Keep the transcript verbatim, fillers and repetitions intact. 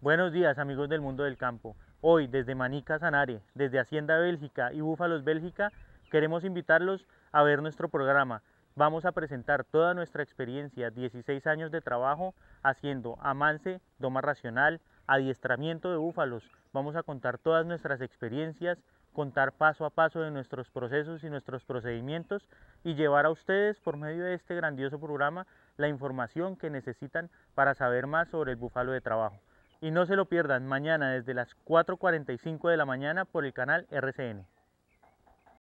Buenos días amigos del Mundo del Campo. Hoy desde Manica Sanare, desde Hacienda Bélgica y Búfalos Bélgica, queremos invitarlos a ver nuestro programa. Vamos a presentar toda nuestra experiencia, dieciséis años de trabajo haciendo amance, doma racional, adiestramiento de búfalos. Vamos a contar todas nuestras experiencias, contar paso a paso de nuestros procesos y nuestros procedimientos y llevar a ustedes por medio de este grandioso programa la información que necesitan para saber más sobre el búfalo de trabajo. Y no se lo pierdan mañana desde las cuatro cuarenta y cinco de la mañana por el canal R C N.